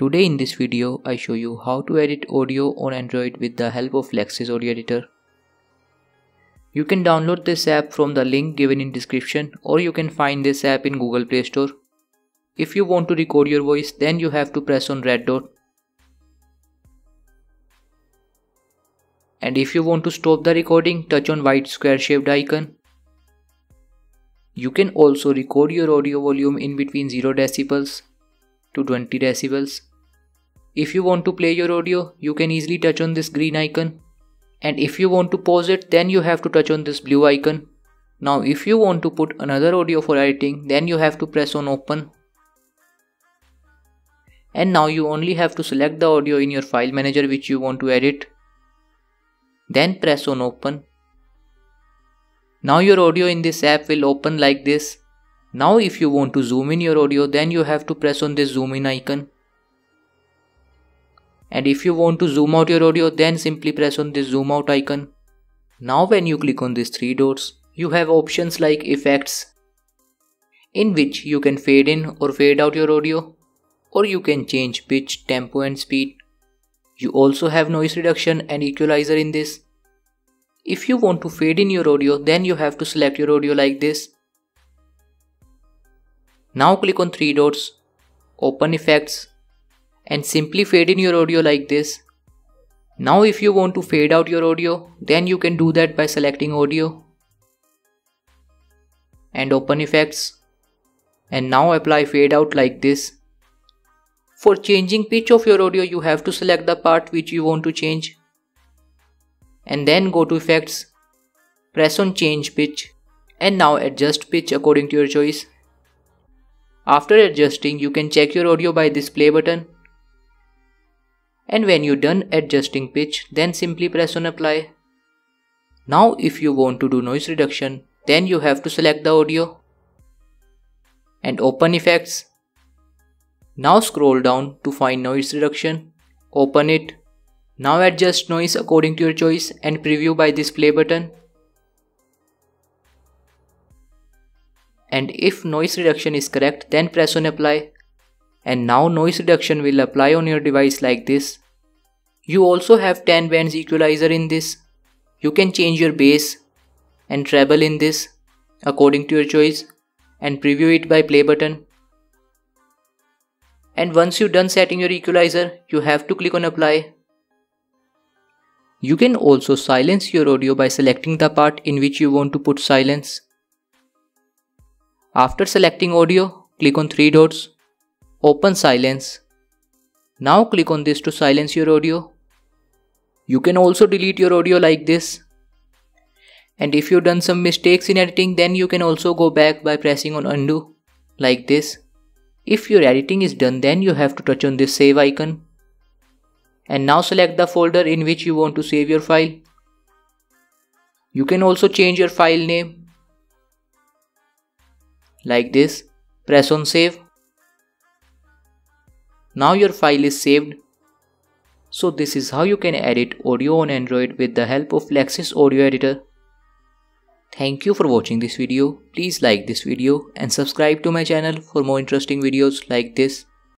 Today in this video, I show you how to edit audio on Android with the help of Lexis Audio Editor. You can download this app from the link given in description, or you can find this app in Google Play Store. If you want to record your voice, then you have to press on red dot. And if you want to stop the recording, touch on white square shaped icon. You can also record your audio volume in between 0 decibels to 20 decibels. If you want to play your audio, you can easily touch on this green icon. And if you want to pause it, then you have to touch on this blue icon. Now if you want to put another audio for editing, then you have to press on open. And now you only have to select the audio in your file manager which you want to edit. Then press on open. Now your audio in this app will open like this. Now if you want to zoom in your audio, then you have to press on this zoom in icon. And if you want to zoom out your audio, then simply press on this zoom out icon. Now when you click on these three dots, you have options like effects, in which you can fade in or fade out your audio, or you can change pitch, tempo and speed. You also have noise reduction and equalizer in this. If you want to fade in your audio, then you have to select your audio like this. Now click on three dots, open effects, and simply fade in your audio like this. Now if you want to fade out your audio, then you can do that by selecting audio and open effects, and now apply fade out like this. For changing pitch of your audio, you have to select the part which you want to change and then go to effects, press on change pitch, and now adjust pitch according to your choice. After adjusting, you can check your audio by this play button, and when you're done adjusting pitch, then simply press on apply. Now if you want to do noise reduction, then you have to select the audio and open effects. Now scroll down to find noise reduction, open it. Now adjust noise according to your choice and preview by this play button. And if noise reduction is correct, then press on apply. And now noise reduction will apply on your device like this. You also have 10 bands equalizer in this. You can change your bass and treble in this according to your choice and preview it by play button. And once you're done setting your equalizer, you have to click on apply. You can also silence your audio by selecting the part in which you want to put silence. After selecting audio, click on three dots, open silence. Now click on this to silence your audio. You can also delete your audio like this. And if you've done some mistakes in editing, then you can also go back by pressing on undo like this. If your editing is done, then you have to touch on this save icon. And now select the folder in which you want to save your file. You can also change your file name like this. Press on save. Now your file is saved. So this is how you can edit audio on Android with the help of Lexis Audio Editor. Thank you for watching this video. Please like this video and subscribe to my channel for more interesting videos like this.